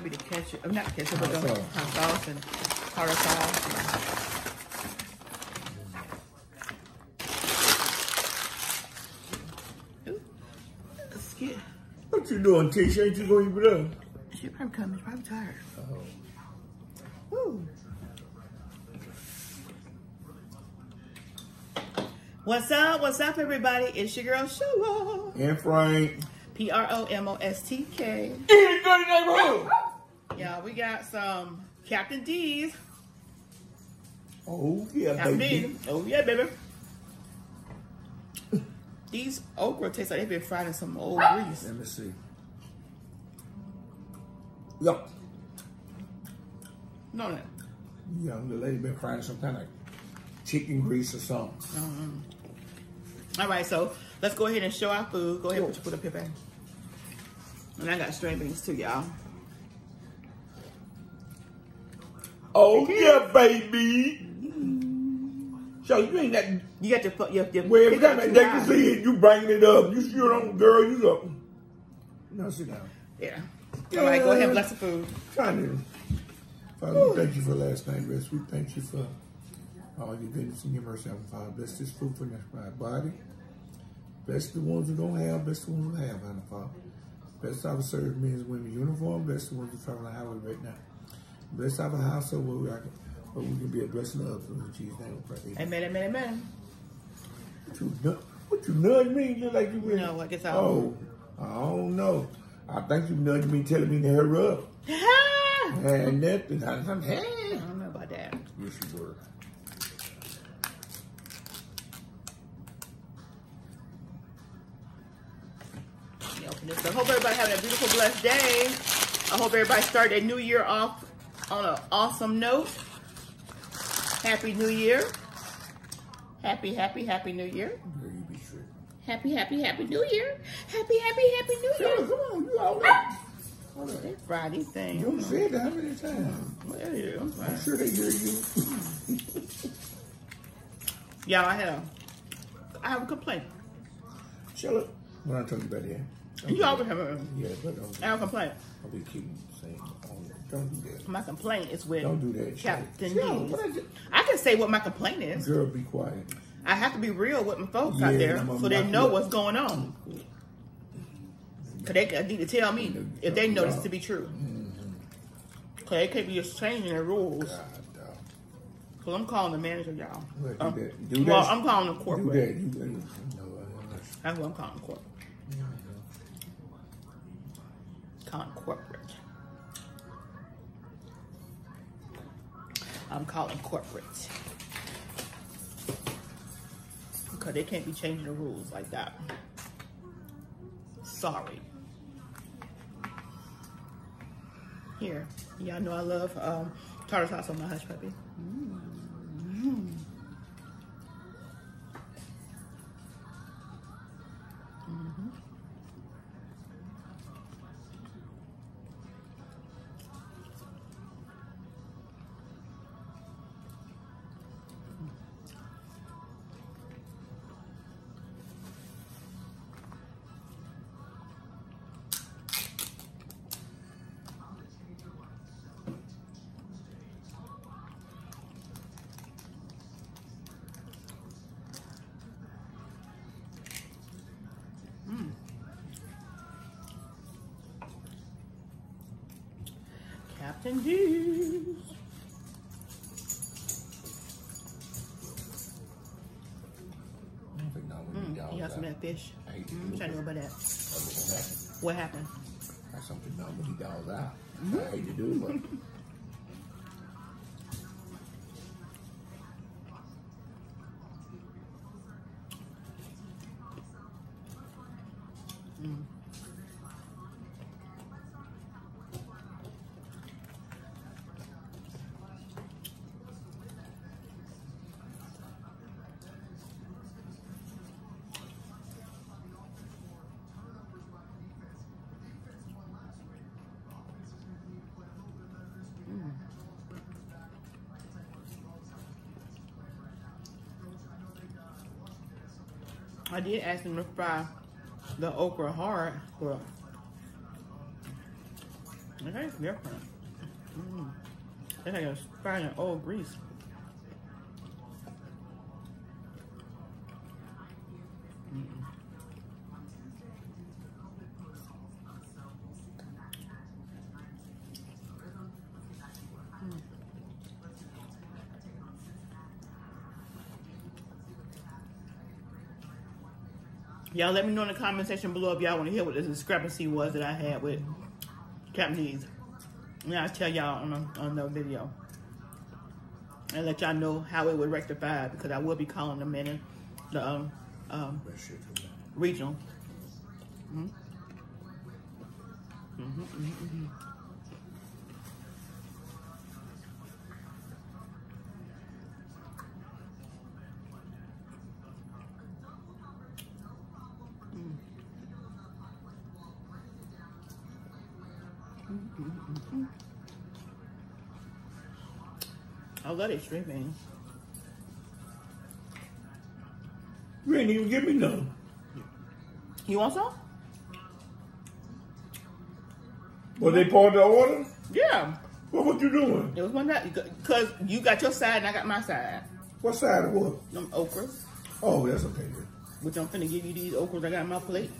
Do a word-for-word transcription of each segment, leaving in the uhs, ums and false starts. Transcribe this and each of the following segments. that'll be the ketchup. I'm oh, not ketchup, but the hot sauce and hard sauce. What you doing, Tisha? Ain't you going to eat it up? She probably coming. She's probably tired. Oh. Ooh. What's up? What's up, everybody? It's your girl, Sheila. And Frank. P R O M O S T K. In the neighborhood. Yeah, we got some Captain D's. Oh, yeah, Captain baby. D's. Oh, yeah, baby. These okra taste like they've been fried in some old grease. Let me see. Yup. No, no. Yeah, the lady been frying some kind of chicken grease or something. Mm-hmm. All right, so let's go ahead and show our food. Go ahead and put your food up here, babe. And I got string beans too, y'all. Oh, yeah, baby. So you ain't that. You got to put your. your well, every time they can see it, you bring it up. You sure don't, girl. You up. No, sit down. Yeah. yeah. All right, go ahead and bless the food. Try to. Father, we thank you for last night, rest. We thank you for all your goodness and your mercy. Father, bless this food for my body. Bless the ones who don't have. Bless the ones who have, Father. Father. Bless our served men and women uniform. Bless the ones who travel on the highway right now. Bless our household where we are. But we can be a blessing of others in Jesus' name. Amen, amen, amen. What you nudge, what you nudge me? You look like you really. No, I guess I don't. Oh, I don't know. I think you nudged me telling me to hurry up. And nothing. I don't know about that. Yes, you were. I hope everybody having a beautiful, blessed day. I hope everybody start their new year off on an awesome note. Happy New Year. Happy, happy, happy New Year. Girl, you be sure. Happy, happy, happy New Year. Happy, happy, happy New Year. Come on, you all right. All right. That Friday thing. You don't say that how many times? Well, yeah, I'm, I'm sure they hear you. Y'all, I have, I have a complaint. Sheila, when I talk about that. You always have a... Yeah, but don't... I have a complaint. I'll be keeping saying... Don't do that. My complaint is with Don't do that, Captain D's. I can say what my complaint is. Girl, be quiet. I have to be real with my folks yeah, out there so they know what's going on. Because they need to tell me if they know this to be true. Because they can't be just changing their rules. Because I'm calling the manager, y'all. Um, well, I'm calling the corporate. That's what I'm calling corporate. Calling corporate. I'm calling corporate because they can't be changing the rules like that. Sorry. Here, y'all know I love um, tartar sauce on my hush puppy. Mm-hmm. Mm-hmm. Captain D's. Mm, you got some of that fish. I'm trying to know about that. What happened? That's something not with the dogs out. I hate to do it, but. I did ask them to fry the okra hard, but It tastes different. Mm. It's like a fried in old grease. Mm. Y'all let me know in the comment section below if y'all want to hear what this discrepancy was that I had with Captain D's. And I'll tell y'all on, on the video. And let y'all know how it would rectify, because I will be calling them in the um, um, regional. Mm-hmm. Mm-hmm, mm-hmm, mm-hmm. Mm-hmm. I love it streaming. You ain't even give me none. You want some? Was they part of the order? Yeah. What were you doing? It was one night. Because you got your side and I got my side. What side of what? Them okras. Oh, that's okay. Which I'm finna give you these okras I got on my plate.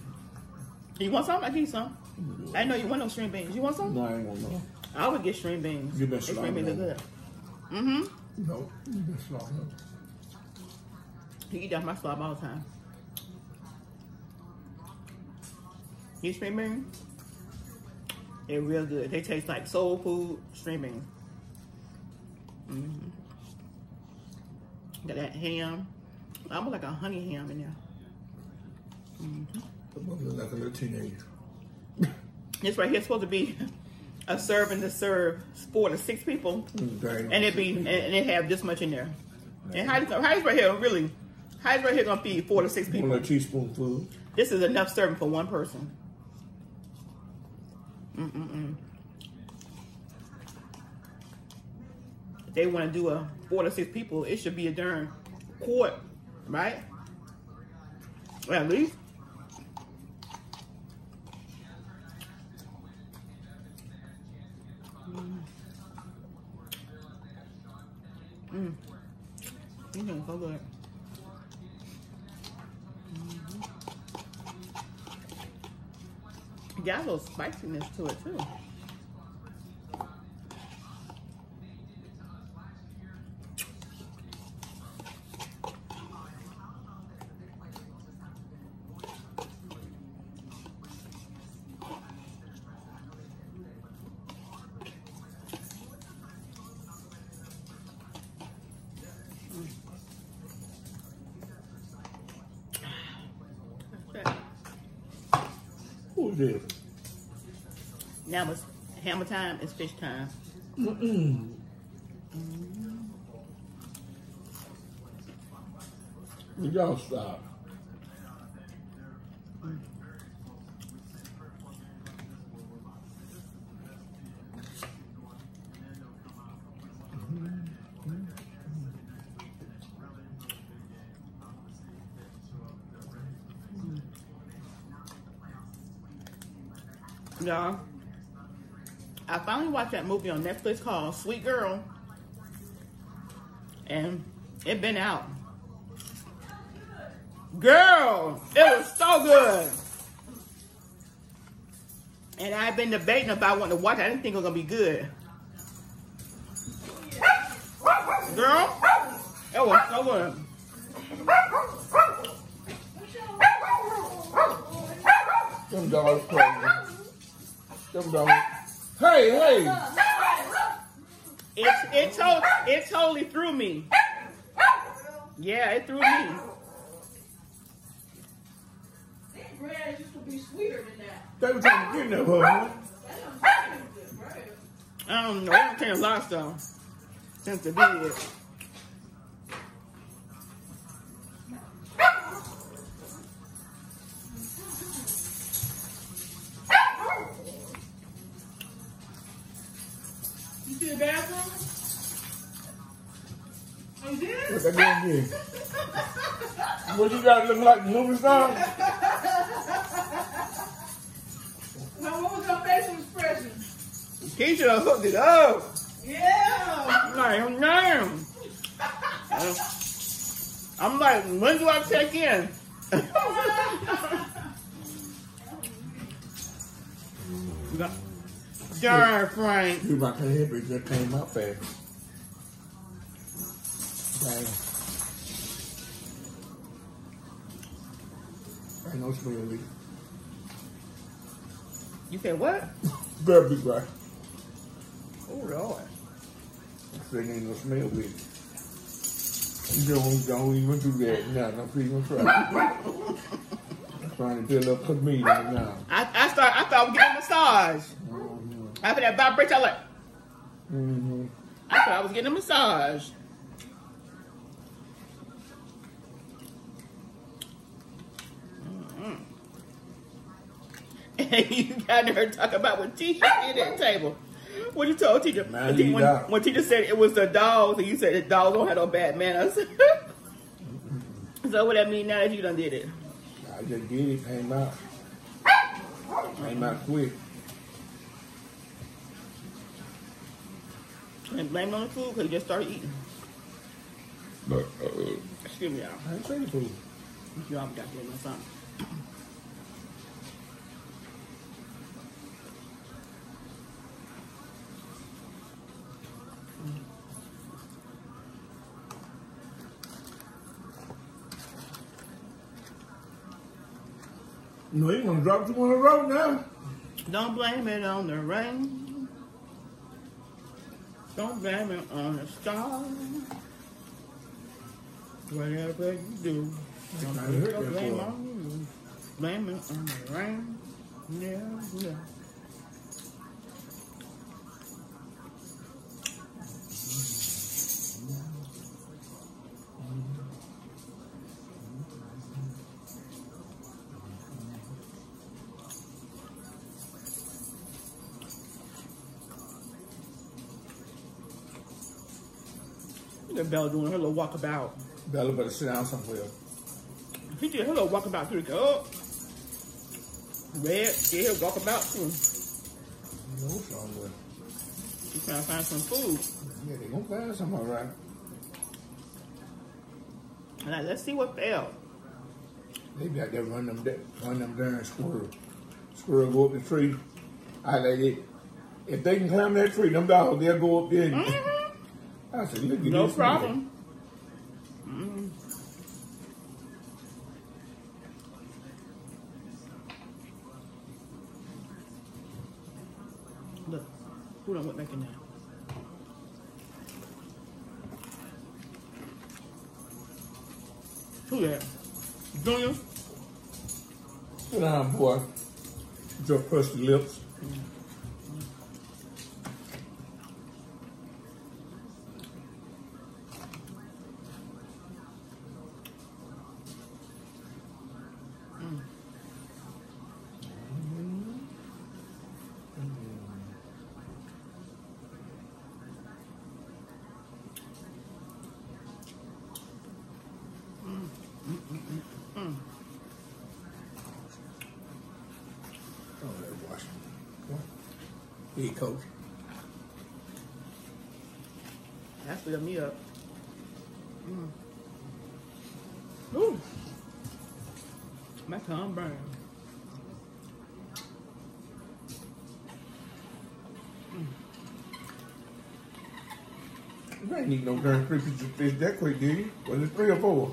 You want some? I need some. I know you want no string beans. You want some? No, I ain't want no. I would get string beans. You been string beans look good. Mm-hmm. No, you been slobbing. You eat that my slob all the time. You string beans? They're real good. They taste like soul food string beans. Mm-hmm. Got that ham. I want like a honey ham in there. Mm-hmm. Like a little teenager. This right here is supposed to be a serving to serve four to six people, and it be and it have this much in there. And how is right here really? How is right here gonna feed four to six people? One teaspoon food. This is enough serving for one person. Mm mm mm. If they want to do a four to six people, it should be a darn quart, right? At least. Mm. You know, so good. Mm-hmm. Got a little spiciness to it too. Yeah. Now it's hammer time, it's fish time. Mm-mm. Mm. Y'all stop. Mm. Y'all, I finally watched that movie on Netflix called Sweet Girl, and it been out. Girl, it was so good. And I've been debating about wanting to watch it. I didn't think it was gonna be good. Girl, it was so good. Them dogs crazy. Hey, hey! It it, to it totally threw me. Yeah, it threw me. These breads used to be sweeter than that. They were trying to get in there, huh? I don't know. I've changed a lot of stuff since the video. What you got looking like the movie star? No, what was your facial expression? He should have hooked it up. Yeah. Like, oh, damn. I'm like, when do I check in? Darn, Frank. You about to hit me, just came up there. Dang. Ain't no spring leak. You said what? Girl, be black. Oh, Lord. I said ain't no smell with it. Don't, don't even do that. No, don't even try. I'm trying to build up for me right now. I, I, start, I thought I was getting a massage. Mm-hmm. After that vibrate, I like... Mm-hmm. I thought I was getting a massage. And you got her talking about when Tisha did at the table. What you told Tisha? When, when Tisha said it was the dogs, and you said the dogs don't have no bad manners. So what that mean now that you done did it? I just did it. Came out. Came out quick. And blame it on the food because you just started eating. But, uh, excuse me, y'all. I ain't saying food. Y'all got to do something. No, you're gonna drop two on the road now. Don't blame it on the rain. Don't blame it on the stars. Whatever you do, don't blame it on you. Blame it on the rain. Yeah, yeah. Bella doing her little walkabout. Bella better sit down somewhere. He did her little walkabout through the cup. Red did her walkabout too. No, somewhere. She's trying to find some food. Yeah, they're going to find something, all right. All right, let's see what fell. They got to run them run them down squirrel. Squirrel go up the tree. I like it. If they can climb that tree, them dogs, they'll go up there. Mm-hmm. I said, look at this. No problem. Mm. Look, who done went back in there? Who that? Junior? Sit down, boy. Your crusty lips. Mm. Hey, Coach. That's what lit me up. Mm. Ooh. My tongue burns. Mm. You ain't need no darn fish to fish that quick, did you? Was it three or four?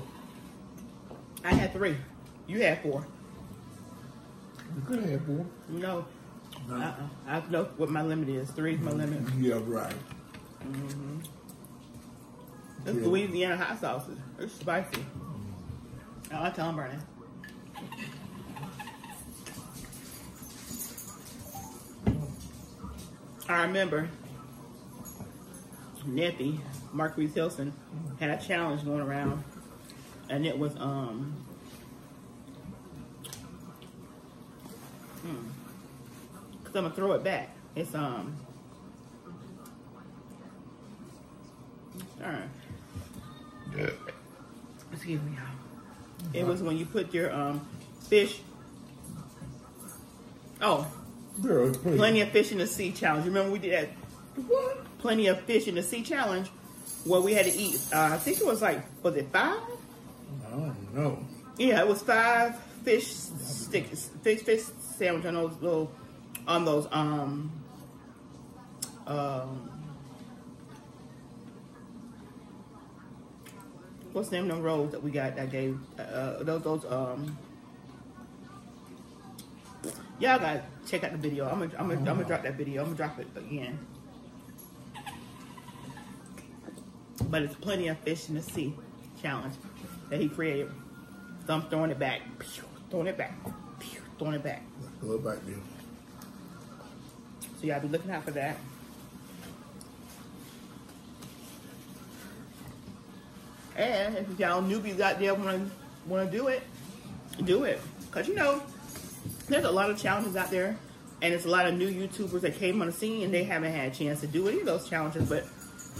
I had three. You had four. You could have had four. No. No. Uh-uh. I know what my limit is. Three is my limit. Yeah, right. Mm-hmm. This yeah. Louisiana hot sauces. It's spicy. I like tongue burning. I remember Nappy Mark Reeves Hilson had a challenge going around, and it was um. Hmm. I'm gonna throw it back. It's um. Darn. Excuse me, y'all. It was when you put your um fish. Oh, Girl, plenty of fish in the sea challenge. Remember we did that? What? Plenty of fish in the sea challenge, where we had to eat. Uh, I think it was like, was it five? I don't know. Yeah, it was five fish sticks, fish fish sandwich on those little, on those um, um. What's the name of them rolls that we got that gave uh, those those um. Y'all gotta check out the video. I'm gonna, I'm gonna, oh. I'm gonna drop that video. I'm gonna drop it again. But it's plenty of fish in the sea challenge that he created. So I'm throwing it back, pew, throwing it back, pew, throwing it back. A little back view. So y'all be looking out for that. And if y'all newbies out there wanna wanna do it, do it, cause you know. There's a lot of challenges out there, and it's a lot of new YouTubers that came on the scene and they haven't had a chance to do any of those challenges. But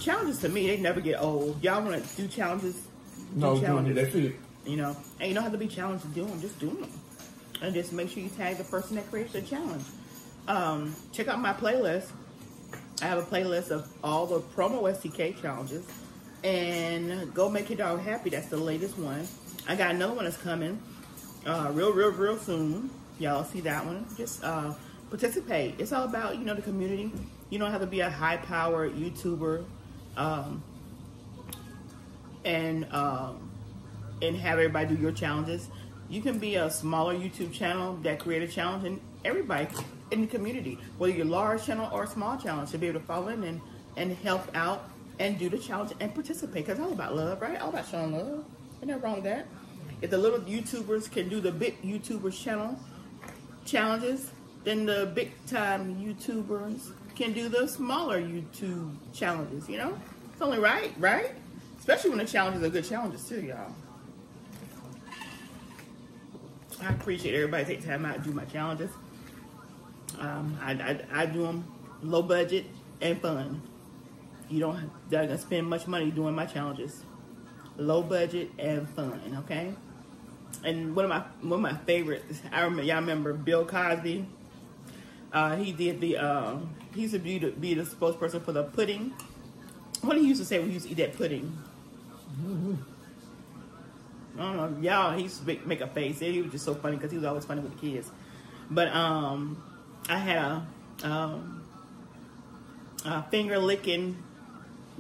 challenges to me, they never get old. Y'all want to do challenges? Do no, challenges. That's it. You know, and you don't have to be challenged to do them. Just do them, and just make sure you tag the person that creates the challenge. Um, check out my playlist. I have a playlist of all the Promo S T K challenges, and Go Make Your Dog Happy. That's the latest one. I got another one that's coming, uh, real, real, real soon. Y'all see that one? Just uh, participate. It's all about, you know, the community. You don't have to be a high-powered YouTuber um, and um, and have everybody do your challenges. You can be a smaller YouTube channel that create a challenge, and everybody in the community, whether you're a large channel or a small channel, should be able to follow in and, and help out and do the challenge and participate. Because it's all about love, right? All about showing love. Ain't nothing wrong with that. If the little YouTubers can do the big YouTubers channel, challenges, then the big time YouTubers can do the smaller YouTube challenges, you know? It's only right, right? Especially when the challenges are good challenges too, y'all. I appreciate everybody taking time out to do my challenges. Um, I, I, I do them low budget and fun. You don't going to spend much money doing my challenges. Low budget and fun, okay? And one of my one of my favorites, I remember y'all remember Bill Cosby. Uh, he did the um, he used to be the, be the spokesperson for the pudding. What do you used to say when you used to eat that pudding? Mm-hmm. I don't know, y'all. He used to make, make a face. He was just so funny because he was always funny with the kids. But um, I had a, um, a finger licking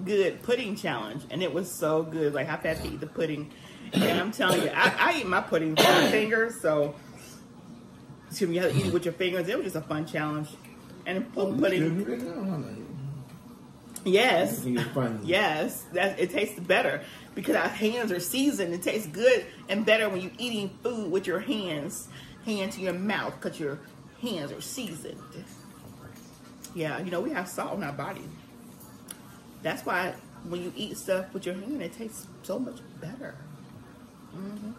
good pudding challenge, and it was so good. Like I had to eat the pudding. And I'm telling you, I, I eat my pudding with my fingers, so excuse me, you have to eat it with your fingers. It was just a fun challenge. And pudding. Yes. Yes. That, it tastes better because our hands are seasoned. It tastes good and better when you're eating food with your hands, hand to your mouth, because your hands are seasoned. Yeah, you know, we have salt in our body. That's why when you eat stuff with your hand, it tastes so much better. Mm-hmm.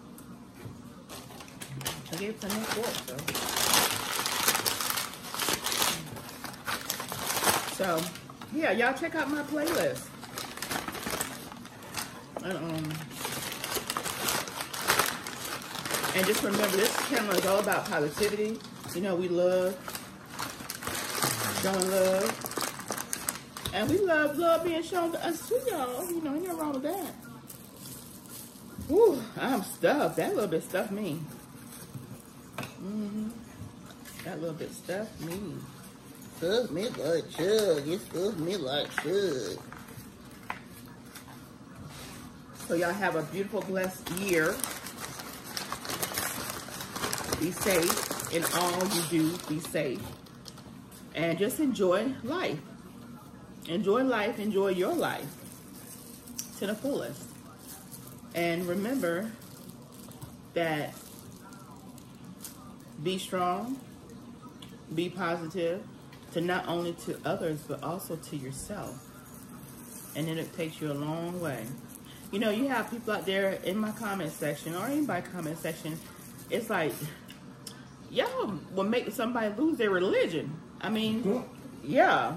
I gave it to my fork, though. So, yeah, y'all check out my playlist. And, um, and just remember, this channel is all about positivity. You know, we love, showing love. And we love love being shown to us, too, y'all. You know, ain't nothing wrong with that. Whew, I'm stuffed. That little bit stuffed me. Mm-hmm. That little bit stuffed me. Stuffed me like chug. It stuffed me like chug. So y'all have a beautiful, blessed year. Be safe in all you do. Be safe. And just enjoy life. Enjoy life. Enjoy your life to the fullest. And remember that be strong, be positive to not only to others, but also to yourself. And then it takes you a long way. You know, you have people out there in my comment section or anybody's comment section. It's like, y'all will make somebody lose their religion. I mean, yeah.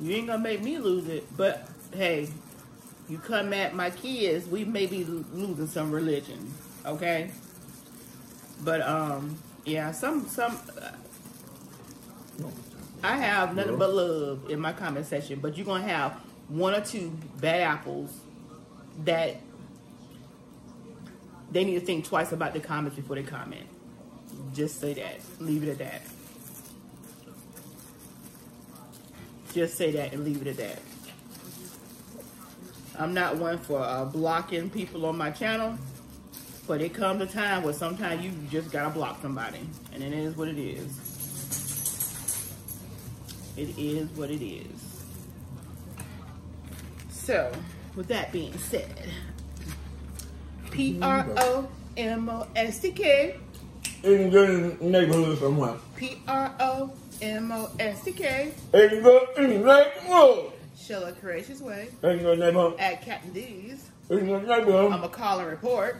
You ain't gonna make me lose it, but hey. You come at my kids, we may be losing some religion, okay? But um, yeah, some some uh, I have nothing but love in my comment section, but you're going to have one or two bad apples that they need to think twice about the comments before they comment. Just say that. Leave it at that. Just say that and leave it at that. I'm not one for uh, blocking people on my channel, but it comes a time where sometimes you just gotta block somebody, and it is what it is. It is what it is. So, with that being said, P R O M O S T K. In the neighborhood somewhere. P R O M O S T K. In the neighborhood. Sheila Courageous Way. In the neighborhood. At Captain D's. In the neighborhood. I'm a call and report.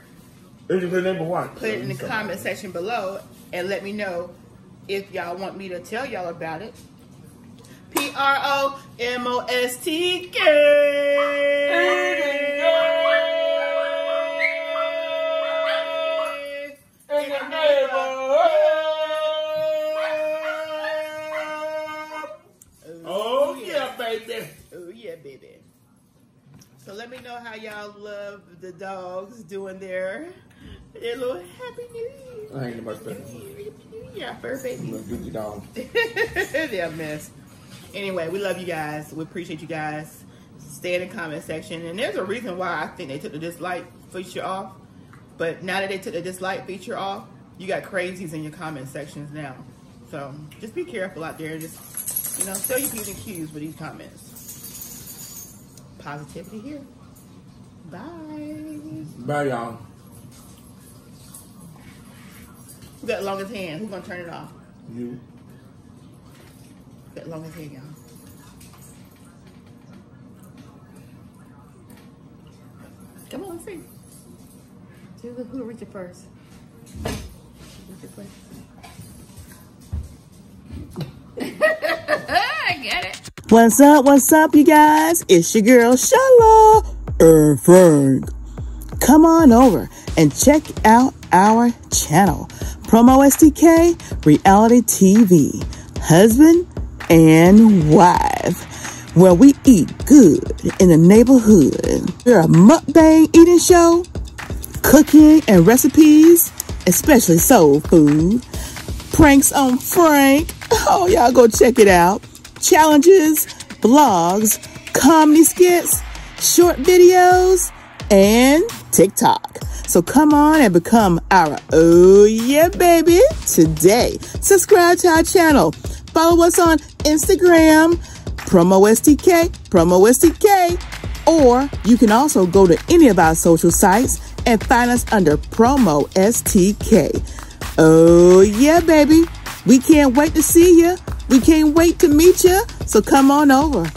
In the neighborhood. Put it in the comment section below and let me know if y'all want me to tell y'all about it. P R O M O S T K. Baby, so let me know how y'all love the dogs doing their their little happy new year. I ain't about to yeah, fur baby. Goofy dog. They're a mess. Anyway, we love you guys. We appreciate you guys. Stay in the comment section. And there's a reason why I think they took the dislike feature off. But now that they took the dislike feature off, you got crazies in your comment sections now. So just be careful out there. Just you know, show your P's and Q's with these comments. Positivity here. Bye. Bye, y'all. Who got the longest hand? Who's going to turn it off? You. Who got the longest hand, y'all? Come on, let's see. See who, who reach it first. Reach it first. I get it. What's up, what's up, you guys? It's your girl, Sheila and Frank. Come on over and check out our channel, Promo S T K Reality T V, Husband and Wife, where we eat good in the neighborhood. We're a mukbang eating show, cooking and recipes, especially soul food, pranks on Frank. Oh, y'all go check it out. Challenges, blogs, comedy skits, short videos, and TikTok. So come on and become our oh yeah baby today. Subscribe to our channel. Follow us on Instagram, Promo S T K, Promo S T K. Or you can also go to any of our social sites and find us under Promo S T K. Oh yeah baby. We can't wait to see you. We can't wait to meet you, so come on over.